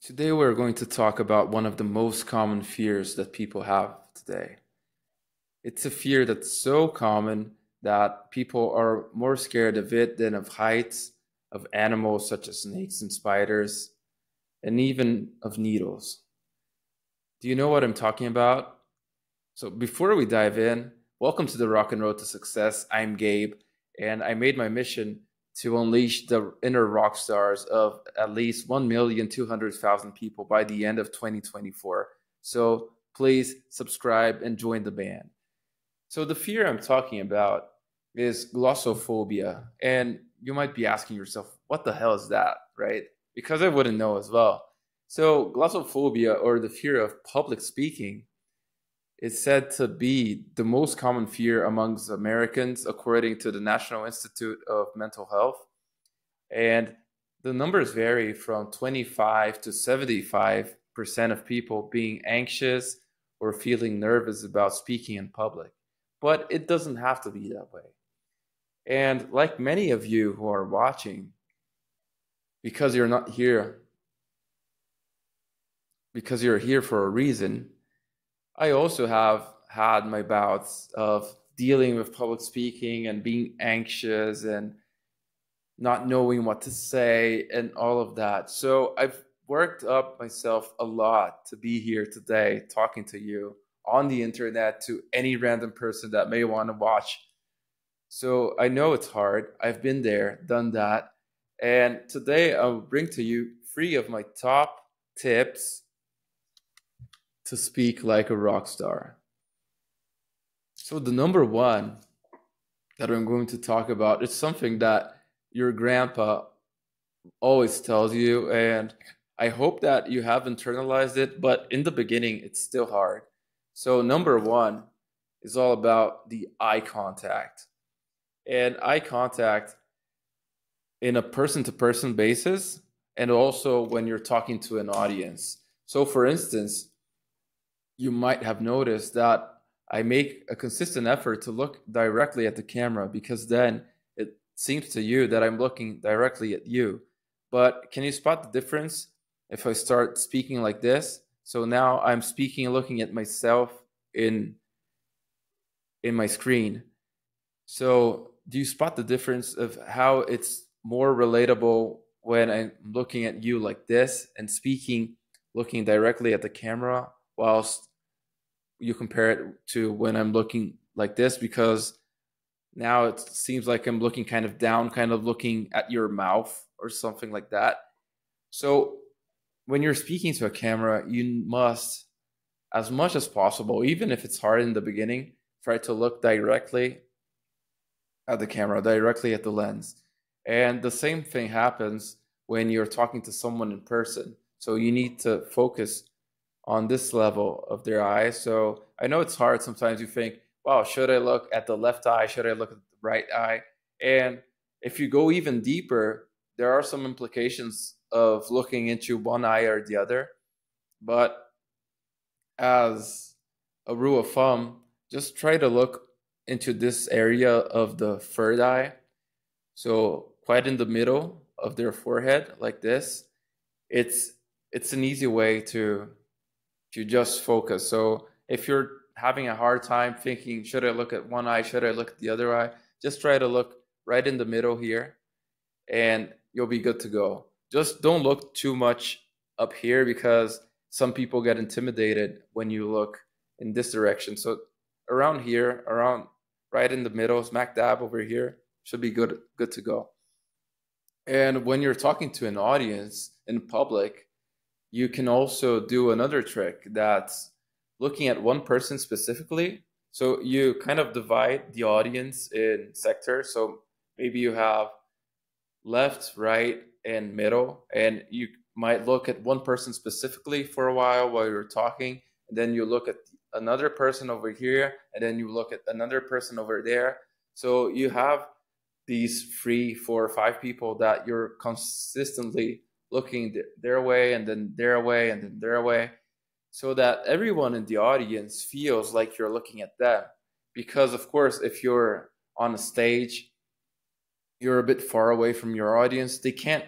Today we're going to talk about one of the most common fears that people have today. It's a fear that's so common that people are more scared of it than of heights, of animals such as snakes and spiders, and even of needles. Do you know what I'm talking about? So before we dive in, welcome to the Rock n' Road to Success. I'm Gabe, and I made my mission to unleash the inner rock stars of at least 1,200,000 people by the end of 2024. So please subscribe and join the band. So the fear I'm talking about is glossophobia. And you might be asking yourself, what the hell is that, right? Because I wouldn't know as well. So glossophobia, or the fear of public speaking, is said to be the most common fear amongst Americans, according to the National Institute of Mental Health. And the numbers vary from 25 to 75% of people being anxious or feeling nervous about speaking in public. But it doesn't have to be that way. And like many of you who are watching, because you're here for a reason, I also have had my bouts of dealing with public speaking and being anxious and not knowing what to say and all of that. So I've worked up myself a lot to be here today talking to you on the internet, to any random person that may want to watch. So I know it's hard. I've been there, done that. And today I'll bring to you 3 of my top tips to speak like a rock star. So the number one that I'm going to talk about is something that your grandpa always tells you, and I hope that you have internalized it, but in the beginning, it's still hard. So number one is all about the eye contact. And eye contact in a person-to-person basis, and also when you're talking to an audience. So for instance, you might have noticed that I make a consistent effort to look directly at the camera, because then it seems to you that I'm looking directly at you. But can you spot the difference if I start speaking like this? So now I'm speaking looking at myself in my screen. So do you spot the difference of how it's more relatable when I'm looking at you like this and speaking looking directly at the camera, whilst you compare it to when I'm looking like this? Because now it seems like I'm looking kind of down, kind of looking at your mouth or something like that. So when you're speaking to a camera, you must, as much as possible, even if it's hard in the beginning, try to look directly at the camera, directly at the lens. And the same thing happens when you're talking to someone in person. So you need to focus on this level of their eye. So I know it's hard. Sometimes you think, wow, should I look at the left eye? Should I look at the right eye? And if you go even deeper, there are some implications of looking into one eye or the other. But as a rule of thumb, just try to look into this area of the third eye. So quite in the middle of their forehead, like this. It's an easy way to just focus. So if you're having a hard time thinking, should I look at one eye? Should I look at the other eye? Just try to look right in the middle here and you'll be good to go. Just don't look too much up here, because some people get intimidated when you look in this direction. So around here, around right in the middle, smack dab over here, should be good to go. And when you're talking to an audience in public, you can also do another trick that's looking at one person specifically. So you kind of divide the audience in sectors. So maybe you have left, right, and middle, and you might look at one person specifically for a while you're talking, and then you look at another person over here, and then you look at another person over there. So you have these 3, 4, 5 people that you're consistently looking their way, and then their way, and then their way, so that everyone in the audience feels like you're looking at them. Because of course, if you're on a stage, you're a bit far away from your audience. They can't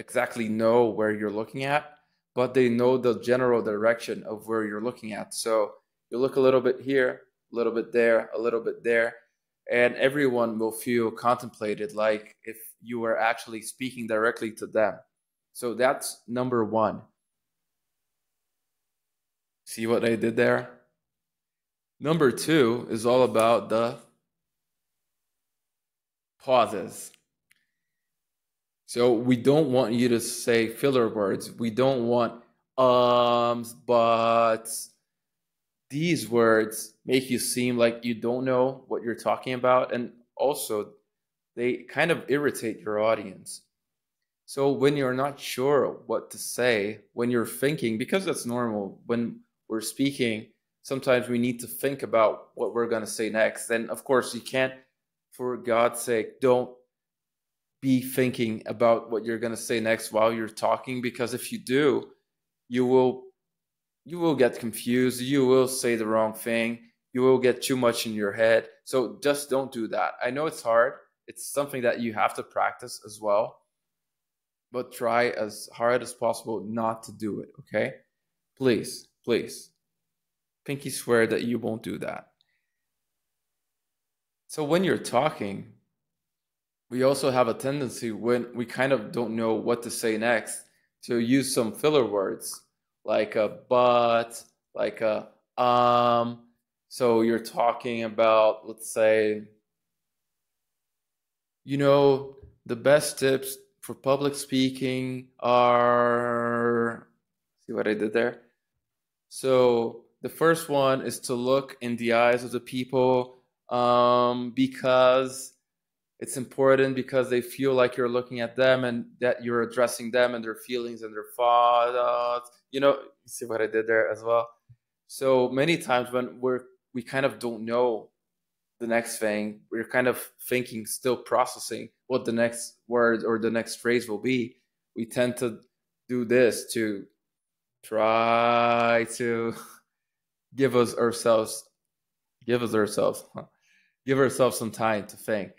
exactly know where you're looking at, but they know the general direction of where you're looking at. So you look a little bit here, a little bit there, a little bit there, and everyone will feel contemplated, like if you were actually speaking directly to them. So that's number one. See what I did there? Number two is all about the pauses. So we don't want you to say filler words. We don't want buts. These words make you seem like you don't know what you're talking about. And also, they kind of irritate your audience. So when you're not sure what to say, when you're thinking, because that's normal, when we're speaking, sometimes we need to think about what we're going to say next. And of course, you can't, for God's sake, don't be thinking about what you're going to say next while you're talking, because if you do, you will get confused. You will say the wrong thing. You will get too much in your head. So just don't do that. I know it's hard. It's something that you have to practice as well, but try as hard as possible not to do it. Okay? Please, please. Pinky swear that you won't do that. So when you're talking, we also have a tendency, when we kind of don't know what to say next, to use some filler words like a but, like a So you're talking about, let's say, you know, the best tips for public speaking are, see what I did there? So the first one is to look in the eyes of the people because it's important, because they feel like you're looking at them and that you're addressing them and their feelings and their thoughts. You know, see what I did there as well? So many times when we kind of don't know the next thing, we're kind of thinking, still processing what the next word or the next phrase will be, we tend to do this to try to give ourselves some time to think.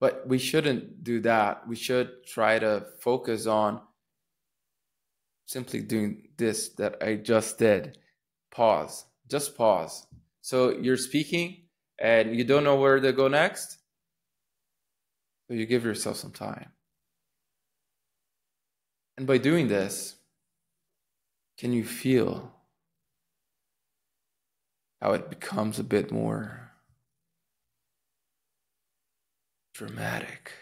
But we shouldn't do that. We should try to focus on simply doing this that I just did. Pause. Just pause. So you're speaking and you don't know where to go next. So you give yourself some time. And by doing this, can you feel how it becomes a bit more dramatic?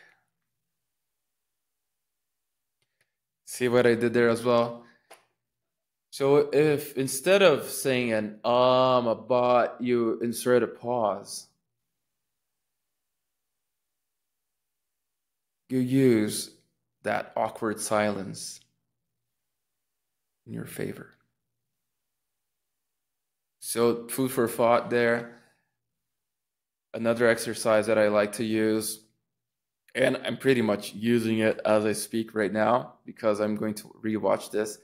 See what I did there as well? So if instead of saying an a but, you insert a pause, you use that awkward silence in your favor. So food for thought there. Another exercise that I like to use, and I'm pretty much using it as I speak right now because I'm going to rewatch this.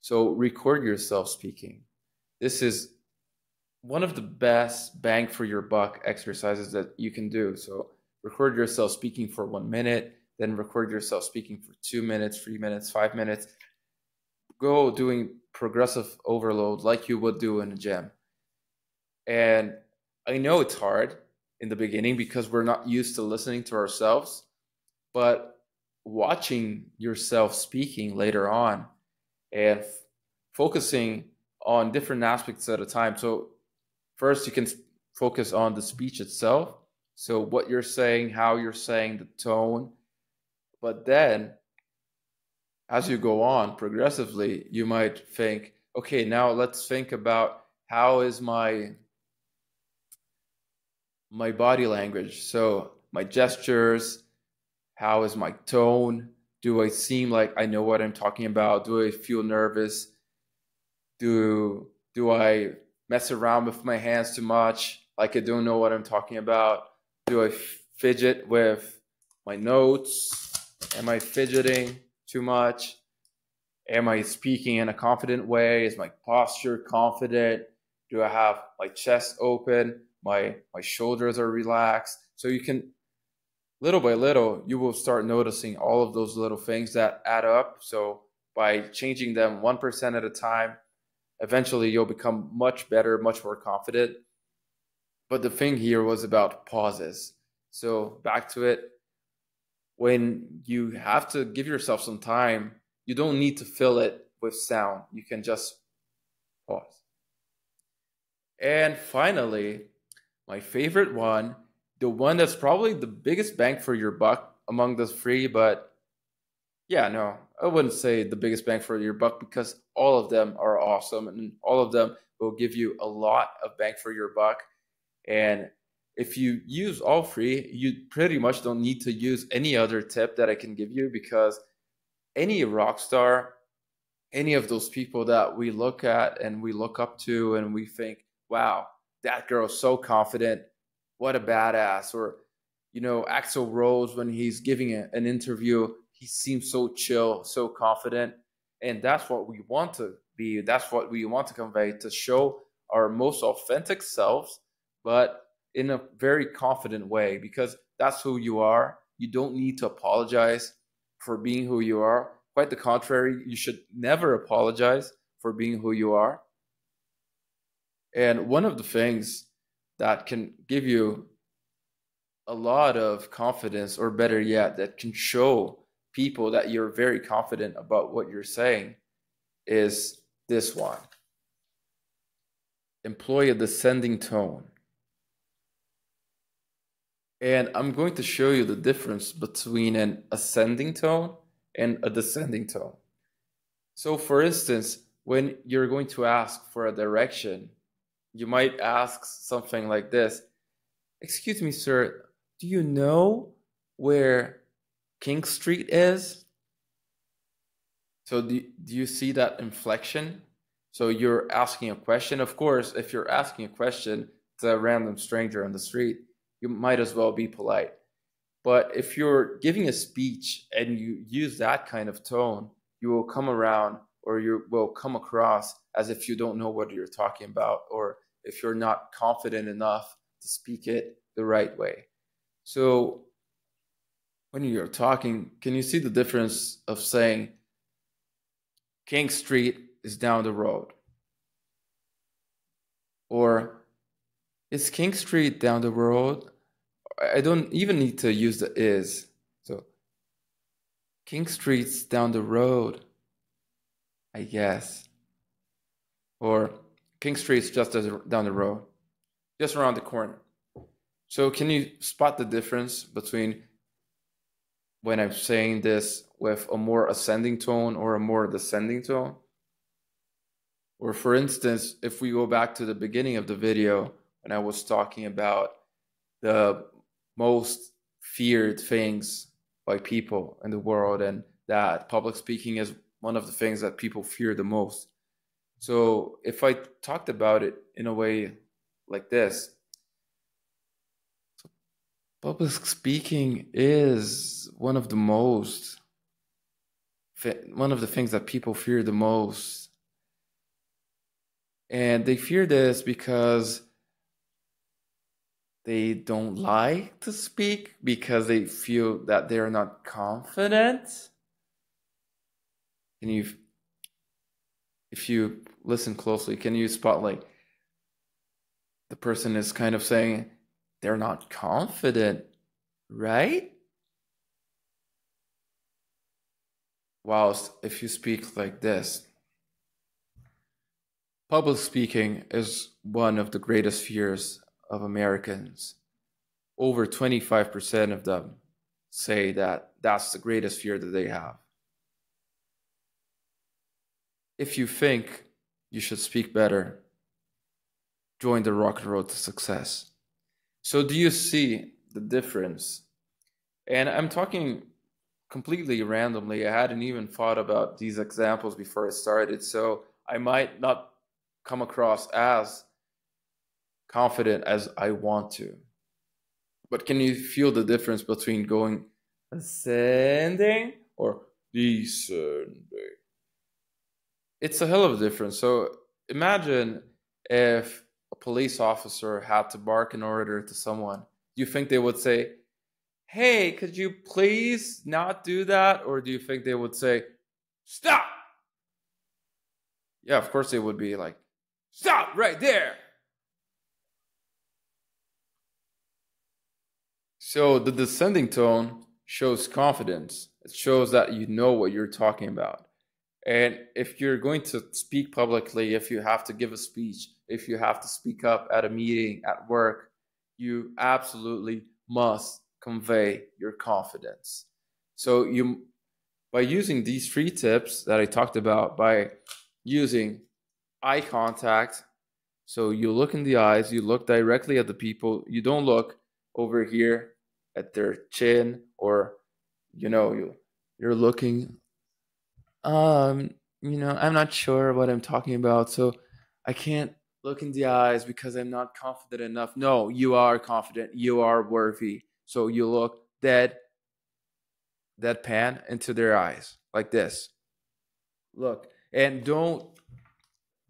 So record yourself speaking. This is one of the best bang for your buck exercises that you can do. So record yourself speaking for 1 minute, then record yourself speaking for 2 minutes, 3 minutes, 5 minutes. Go doing progressive overload like you would do in a gym. And I know it's hard in the beginning because we're not used to listening to ourselves, but watching yourself speaking later on and focusing on different aspects at a time. So first you can focus on the speech itself. So what you're saying, how you're saying, the tone, but then as you go on progressively, you might think, okay, now let's think about how is my body language. So my gestures, how is my tone? Do I seem like I know what I'm talking about? Do I feel nervous? Do I mess around with my hands too much? Like I don't know what I'm talking about? Do I fidget with my notes? Am I fidgeting too much? Am I speaking in a confident way? Is my posture confident? Do I have my chest open? My shoulders are relaxed. So you can little by little, you will start noticing all of those little things that add up. So by changing them 1% at a time, eventually you'll become much better, much more confident. But the thing here was about pauses. So back to it, when you have to give yourself some time, you don't need to fill it with sound. You can just pause. And finally, my favorite one, the one that's probably the biggest bang for your buck among the three, but yeah, no, I wouldn't say the biggest bang for your buck because all of them are awesome and all of them will give you a lot of bang for your buck. And if you use all three, you pretty much don't need to use any other tip that I can give you, because any rock star, any of those people that we look at and we look up to and we think, wow, that girl's so confident, what a badass. Or, you know, Axl Rose, when he's giving an interview, he seems so chill, so confident. And that's what we want to be. That's what we want to convey, to show our most authentic selves, but in a very confident way, because that's who you are. You don't need to apologize for being who you are. Quite the contrary, you should never apologize for being who you are. And one of the things that can give you a lot of confidence, or better yet, that can show people that you're very confident about what you're saying, is this one. Employ a descending tone. And I'm going to show you the difference between an ascending tone and a descending tone. So for instance, when you're going to ask for a direction, you might ask something like this: excuse me, sir, do you know where King Street is? So do you see that inflection? So you're asking a question. Of course, if you're asking a question to a random stranger on the street, you might as well be polite. But if you're giving a speech and you use that kind of tone, you will come around, or you will come across as if you don't know what you're talking about, or if you're not confident enough to speak it the right way. So when you're talking, can you see the difference of saying King Street is down the road? Or is King Street down the road? I don't even need to use the is. So King Street's down the road, I guess. Or King Street's just down the road, just around the corner. So can you spot the difference between when I'm saying this with a more ascending tone or a more descending tone? Or for instance, if we go back to the beginning of the video, and I was talking about the most feared things by people in the world, and that public speaking is one of the things that people fear the most. So if I talked about it in a way like this, public speaking is one of the things that people fear the most. And they fear this because they don't like to speak, because they feel that they're not confident. And if you listen closely, can you spot, like, the person is kind of saying they're not confident, right? Whilst if you speak like this, public speaking is one of the greatest fears of Americans. Over 25% of them say that that's the greatest fear that they have. If you think you should speak better, join the Rock n' Road to Success. So do you see the difference? And I'm talking completely randomly. I hadn't even thought about these examples before I started, so I might not come across as confident as I want to. But can you feel the difference between going ascending or descending? It's a hell of a difference. So imagine if a police officer had to bark an order to someone. Do you think they would say, hey, could you please not do that? Or do you think they would say, stop? Yeah, of course they would be like, stop right there. So the descending tone shows confidence. It shows that you know what you're talking about. And if you're going to speak publicly, if you have to give a speech, if you have to speak up at a meeting, at work, you absolutely must convey your confidence. So you, by using these three tips that I talked about, by using eye contact, so you look in the eyes, you look directly at the people, you don't look over here at their chin, or, you know, you're looking, you know, I'm not sure what I'm talking about, so I can't look in the eyes because I'm not confident enough. No, you are confident. You are worthy. So you look deadpan into their eyes like this. Look, and don't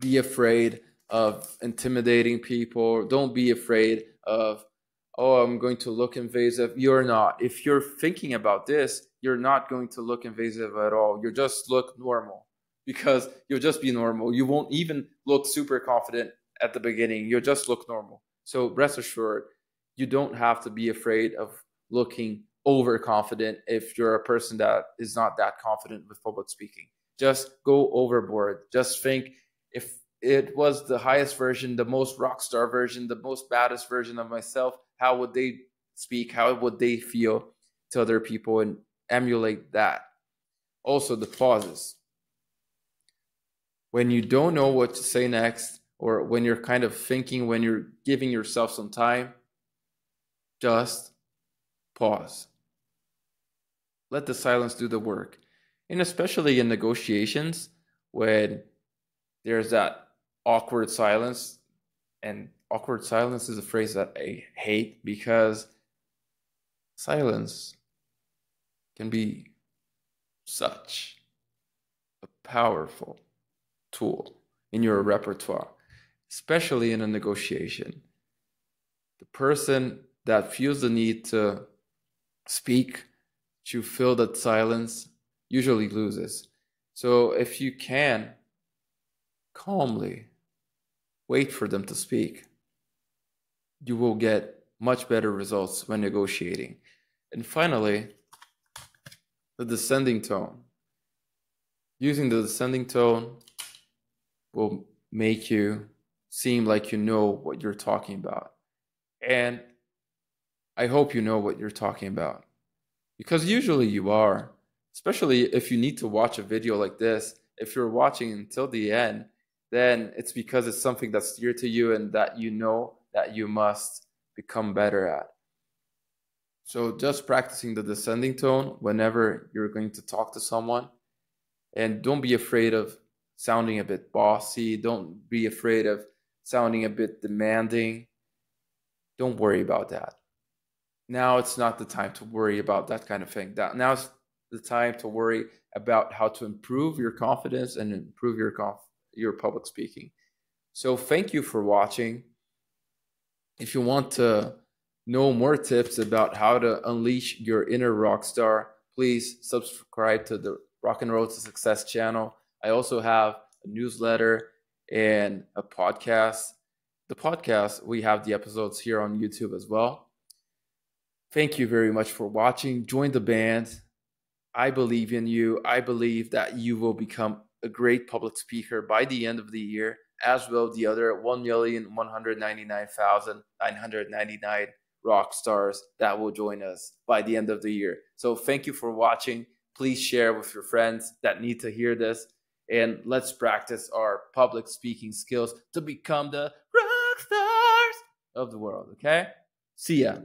be afraid of intimidating people. Don't be afraid of, oh, I'm going to look invasive. You're not. If you're thinking about this, you're not going to look invasive at all. You just look normal, because you'll just be normal. You won't even look super confident at the beginning. You'll just look normal. So rest assured, you don't have to be afraid of looking overconfident if you're a person that is not that confident with public speaking. Just go overboard. Just think, if it was the highest version, the most rock star version, the most baddest version of myself, how would they speak? How would they feel to other people? And emulate that. Also, the pauses. When you don't know what to say next, or when you're kind of thinking, when you're giving yourself some time, just pause. Let the silence do the work. And especially in negotiations, when there's that awkward silence, and awkward silence is a phrase that I hate, because silence can be such a powerful tool in your repertoire, especially in a negotiation. The person that feels the need to speak, to fill that silence, usually loses. So if you can calmly wait for them to speak, you will get much better results when negotiating. And finally, the descending tone. Using the descending tone will make you seem like you know what you're talking about. And I hope you know what you're talking about, because usually you are, especially if you need to watch a video like this. If you're watching until the end, then it's because it's something that's dear to you and that you know that you must become better at. So just practicing the descending tone whenever you're going to talk to someone, and don't be afraid of sounding a bit bossy. Don't be afraid of sounding a bit demanding. Don't worry about that. Now it's not the time to worry about that kind of thing. Now it's the time to worry about how to improve your confidence and improve your public speaking. So thank you for watching. If you want to know more tips about how to unleash your inner rock star, please subscribe to the Rock n' Road to Success channel. I also have a newsletter and a podcast. The podcast, we have the episodes here on YouTube as well. Thank you very much for watching. Join the band. I believe in you. I believe that you will become a great public speaker by the end of the year, as will the other 1,199,999 rock stars that will join us by the end of the year. So thank you for watching. Please share with your friends that need to hear this, and let's practice our public speaking skills to become the rock stars of the world. Okay? See ya.